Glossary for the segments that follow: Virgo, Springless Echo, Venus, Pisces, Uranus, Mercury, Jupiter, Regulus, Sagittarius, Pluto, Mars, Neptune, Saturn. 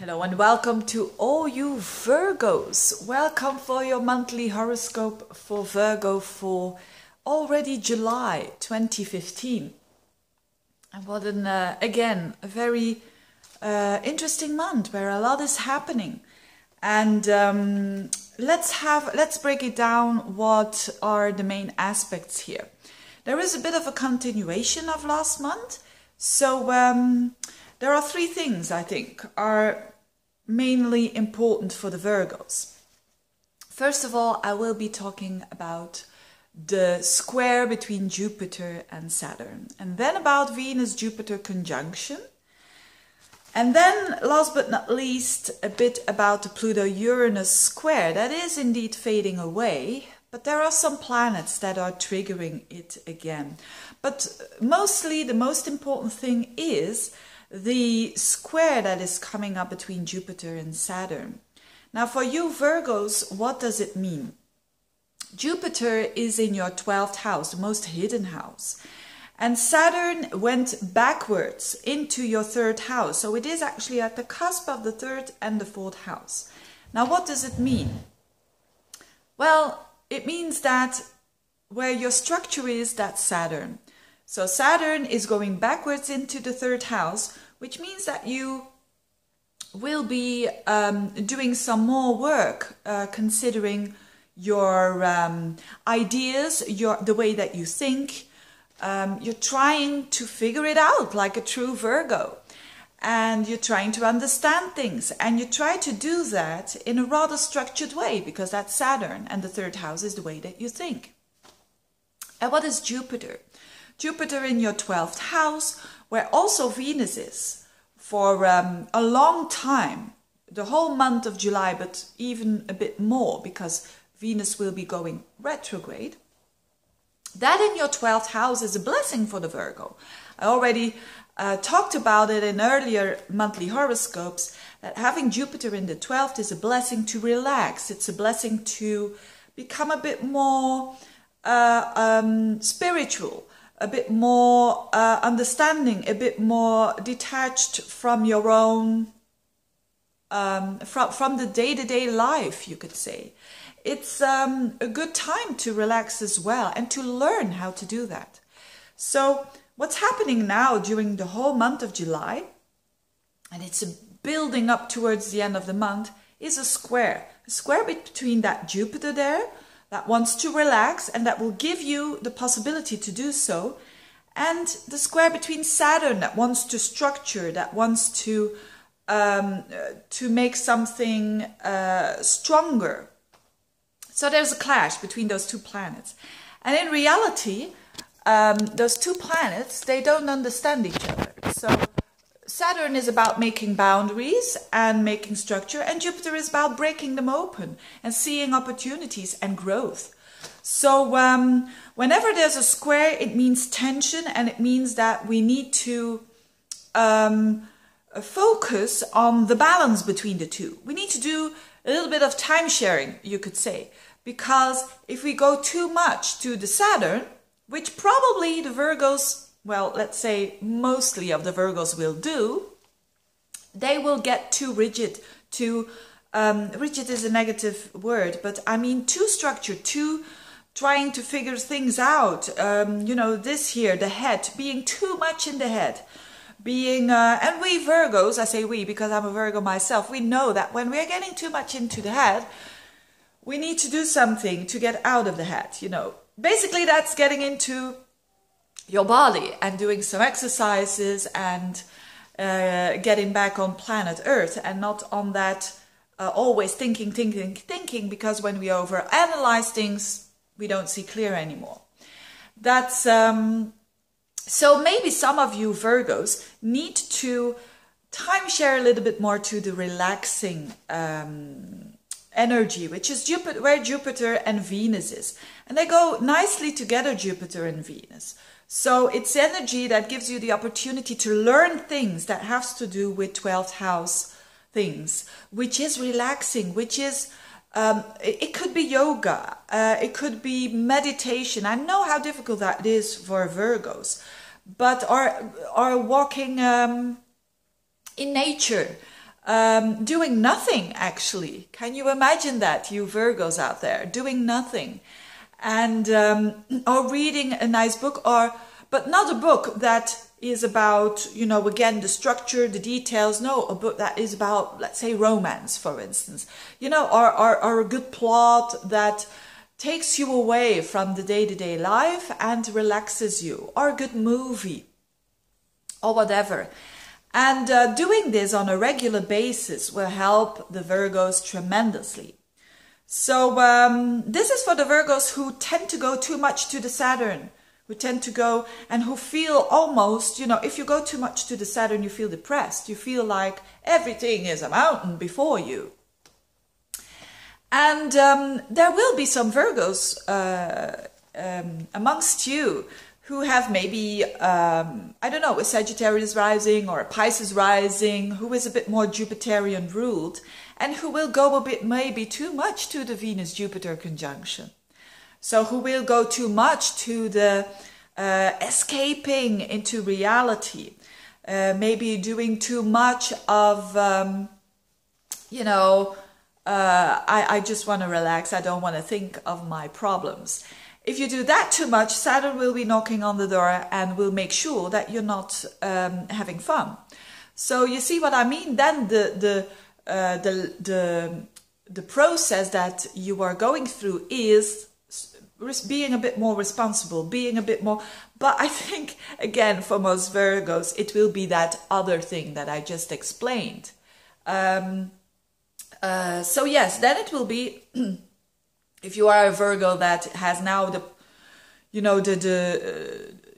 Hello and welcome to all you Virgos. Welcome for your monthly horoscope for Virgo for already July 2015. And what an, again, a very interesting month where a lot is happening. And let's break it down. What are the main aspects here? There is a bit of a continuation of last month. So there are three things I think are mainly important for the Virgos. First of all, I will be talking about the square between Jupiter and Saturn, and then about Venus-Jupiter conjunction. And then, last but not least, a bit about the Pluto-Uranus square that is indeed fading away, but there are some planets that are triggering it again. But mostly, the most important thing is the square that is coming up between Jupiter and Saturn. Now, for you Virgos, what does it mean? Jupiter is in your 12th house, the most hidden house. And Saturn went backwards into your 3rd house. So it is actually at the cusp of the 3rd and the 4th house. Now, what does it mean? Well, it means that where your structure is, that's Saturn. So Saturn is going backwards into the 3rd house, which means that you will be doing some more work considering your ideas, the way that you think. You're trying to figure it out like a true Virgo, and you're trying to understand things, and you try to do that in a rather structured way because that's Saturn, and the 3rd house is the way that you think. And what is Jupiter? Jupiter in your 12th house, where also Venus is for a long time, the whole month of July, but even a bit more because Venus will be going retrograde. That in your 12th house is a blessing for the Virgo. I already talked about it in earlier monthly horoscopes, that having Jupiter in the 12th is a blessing to relax. It's a blessing to become a bit more spiritual, a bit more understanding, a bit more detached from your own, from the day-to-day life, you could say. It's a good time to relax as well and to learn how to do that. So what's happening now during the whole month of July, and it's building up towards the end of the month, is a square between that Jupiter there that wants to relax and that will give you the possibility to do so, and the square between Saturn that wants to structure, that wants to make something stronger. So there's a clash between those two planets. And in reality, those two planets, they don't understand each other. So Saturn is about making boundaries and making structure, and Jupiter is about breaking them open and seeing opportunities and growth. So whenever there's a square, it means tension, and it means that we need to focus on the balance between the two. We need to do a little bit of time sharing, you could say. Because if we go too much to the Saturn, which probably the Virgos, well, let's say mostly of the Virgos will do, they will get too rigid. Rigid is a negative word, but I mean too structured, too trying to figure things out. You know, this here, the head, being too much in the head. And we Virgos, I say we because I'm a Virgo myself, we know that when we are getting too much into the head, we need to do something to get out of the head, you know. Basically, that's getting into your body and doing some exercises and getting back on planet Earth and not on that always thinking, because when we overanalyze things, we don't see clear anymore. That's... So maybe some of you Virgos need to timeshare a little bit more to the relaxing energy, which is Jupiter, where Jupiter and Venus is. And they go nicely together, Jupiter and Venus. So it's energy that gives you the opportunity to learn things that has to do with 12th house things, which is relaxing, which is... it could be yoga, it could be meditation. I know how difficult that is for Virgos, but or walking in nature, doing nothing, actually. Can you imagine that, you Virgos out there, doing nothing? And or reading a nice book, or but not a book that is about, you know, again, the structure, the details. No, a book that is about, let's say, romance, for instance, you know, or a good plot that takes you away from the day-to-day life and relaxes you, or a good movie or whatever. And doing this on a regular basis will help the Virgos tremendously. So this is for the Virgos who tend to go too much to the Saturn, who tend to go and who feel almost, you know, if you go too much to the Saturn, you feel depressed. You feel like everything is a mountain before you. And there will be some Virgos amongst you who have maybe, I don't know, a Sagittarius rising or a Pisces rising, who is a bit more Jupiterian ruled, and who will go a bit maybe too much to the Venus-Jupiter conjunction. So who will go too much to the escaping into reality, maybe doing too much of, you know, I just want to relax, I don't want to think of my problems. If you do that too much, Saturn will be knocking on the door and will make sure that you're not having fun. So you see what I mean? Then the process that you are going through is being a bit more responsible, being a bit more. But I think, again, for most Virgos, it will be that other thing that I just explained. So yes, then it will be, if you are a Virgo that has now the, you know,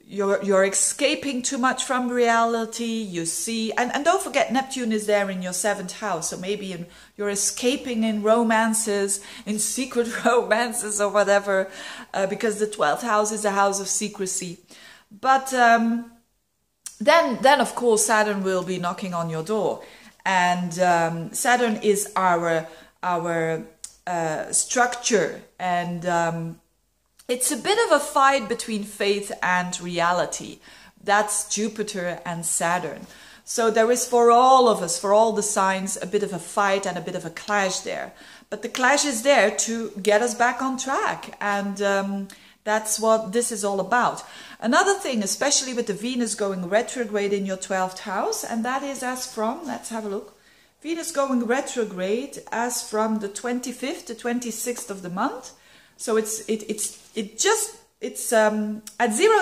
you're escaping too much from reality, you see, and don't forget Neptune is there in your 7th house, so maybe you're escaping in romances, in secret romances or whatever, because the 12th house is a house of secrecy. But then of course Saturn will be knocking on your door, and Saturn is our structure, and it's a bit of a fight between faith and reality. That's Jupiter and Saturn. So there is, for all of us, for all the signs, a bit of a fight and a bit of a clash there. But the clash is there to get us back on track, and that's what this is all about. Another thing, especially with the Venus going retrograde in your 12th house, and that is as from, let's have a look, Venus going retrograde as from the 25th to 26th of the month. So it's at 0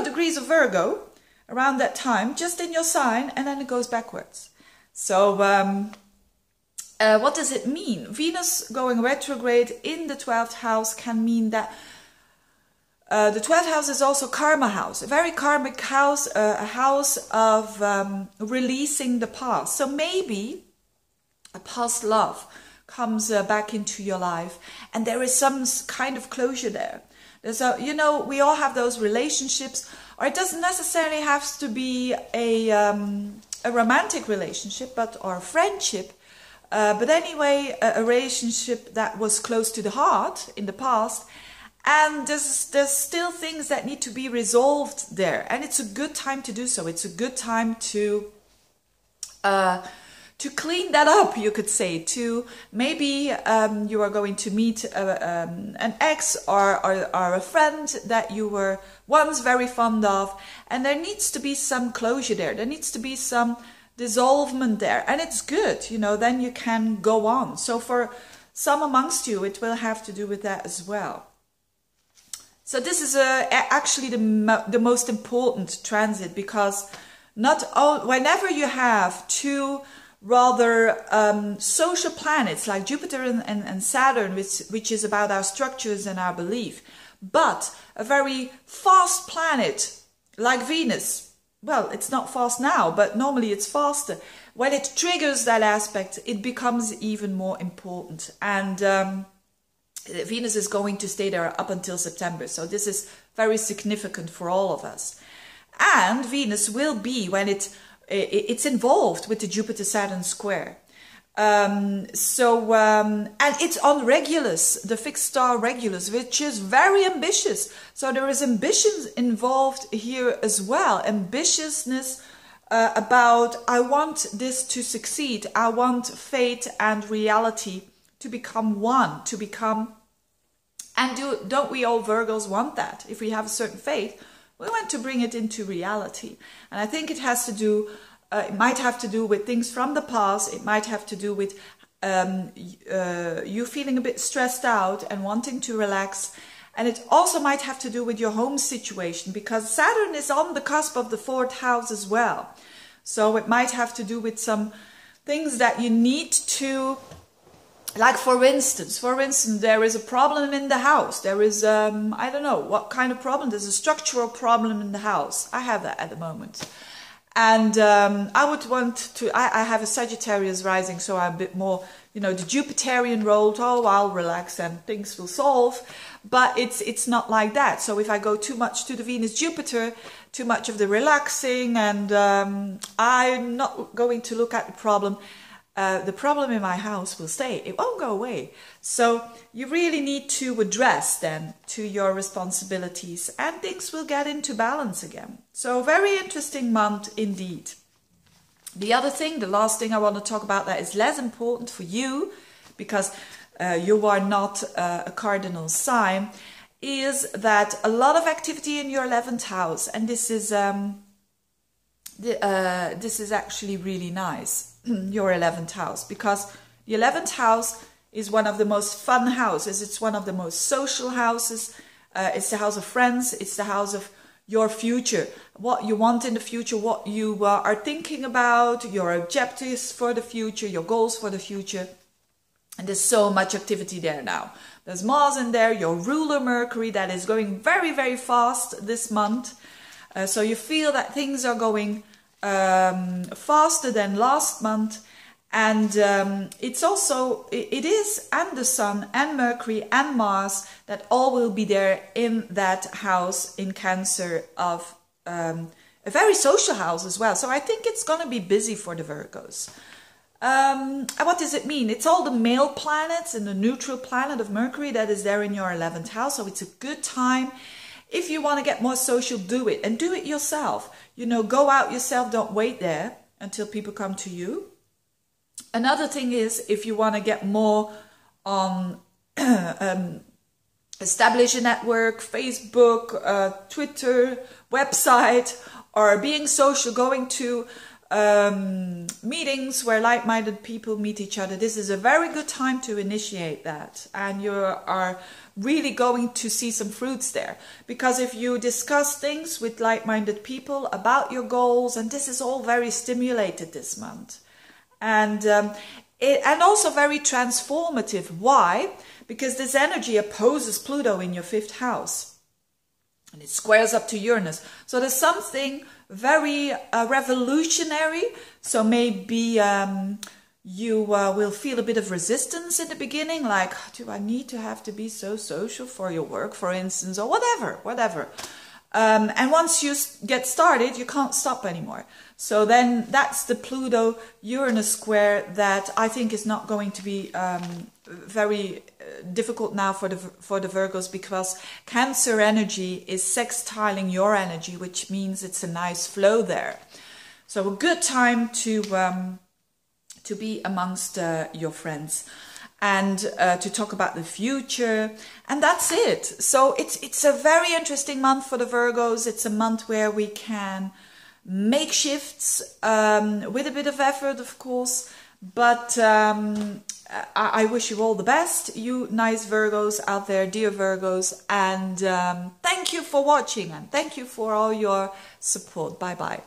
degrees of Virgo around that time, just in your sign, and then it goes backwards. So what does it mean? Venus going retrograde in the 12th house can mean that the 12th house is also karma house, a very karmic house, a house of releasing the past. So maybe a past love comes back into your life, and there is some kind of closure there. So, you know, we all have those relationships, or it doesn't necessarily have to be a romantic relationship, but or a friendship, but anyway, a relationship that was close to the heart in the past, and there's still things that need to be resolved there, and it's a good time to do so. It's a good time to clean that up, you could say. To maybe you are going to meet an ex or a friend that you were once very fond of, and there needs to be some closure there. There needs to be some dissolvement there, and it's good, you know, then you can go on. So for some amongst you, it will have to do with that as well. So this is actually the most important transit, because whenever you have two rather social planets like Jupiter and Saturn, which is about our structures and our belief, but a very fast planet like Venus, well, it's not fast now, but normally it's faster. When it triggers that aspect, it becomes even more important. And Venus is going to stay there up until September, so this is very significant for all of us. And Venus will be, when it's involved with the Jupiter-Saturn square. And it's on Regulus, the fixed star Regulus, which is very ambitious. So there is ambition involved here as well, ambitiousness, about I want this to succeed. I want fate and reality to become one, to become. And don't we all Virgos want that? If we have a certain faith, we want to bring it into reality. And I think it has to do, it might have to do with things from the past. It might have to do with you feeling a bit stressed out and wanting to relax. And it also might have to do with your home situation, because Saturn is on the cusp of the 4th house as well. So it might have to do with some things that you need to, like for instance, there is a problem in the house. There is, I don't know, what kind of problem? There's a structural problem in the house. I have that at the moment. And I would want to, I have a Sagittarius rising, so I'm a bit more, you know, the Jupiterian role, oh, I'll relax and things will solve. But it's not like that. So if I go too much to the Venus-Jupiter, too much of the relaxing, and I'm not going to look at the problem in my house will stay. It won't go away. So you really need to address then to your responsibilities, and things will get into balance again. So very interesting month indeed. The other thing, the last thing I want to talk about that is less important for you, because you are not a cardinal sign, is that a lot of activity in your 11th house, and this is actually really nice. Your 11th house, because the 11th house is one of the most fun houses. It's one of the most social houses. It's the house of friends. It's the house of your future, what you want in the future, what you are thinking about, your objectives for the future, your goals for the future. And there's so much activity there now. There's Mars in there, your ruler Mercury, that is going very, very fast this month. So you feel that things are going faster than last month, and it's also it is and the Sun and Mercury and Mars that all will be there in that house in Cancer, of a very social house as well. So I think it's going to be busy for the Virgos. And what does it mean? It's all the male planets and the neutral planet of Mercury that is there in your 11th house. So it's a good time. If you want to get more social, do it, and do it yourself. You know, go out yourself. Don't wait there until people come to you. Another thing is, if you want to get more on, establish a network, Facebook, Twitter, website, or being social, going to meetings where like-minded people meet each other. This is a very good time to initiate that, and you are really going to see some fruits there, because if you discuss things with like-minded people about your goals, and this is all very stimulated this month, and also very transformative. Why? Because this energy opposes Pluto in your 5th house, and it squares up to Uranus. So there's something very revolutionary. So maybe you will feel a bit of resistance in the beginning, like, do I need to have to be so social for your work, for instance, or whatever. And once you get started, you can't stop anymore. So then that's the Pluto-Uranus square that I think is not going to be very difficult now for the Virgos, because Cancer energy is sextiling your energy, which means it's a nice flow there. So a good time to be amongst your friends, and to talk about the future, and that's it. So it's a very interesting month for the Virgos. It's a month where we can make shifts with a bit of effort, of course, but I wish you all the best, you nice Virgos out there, dear Virgos, and thank you for watching, and thank you for all your support. Bye bye.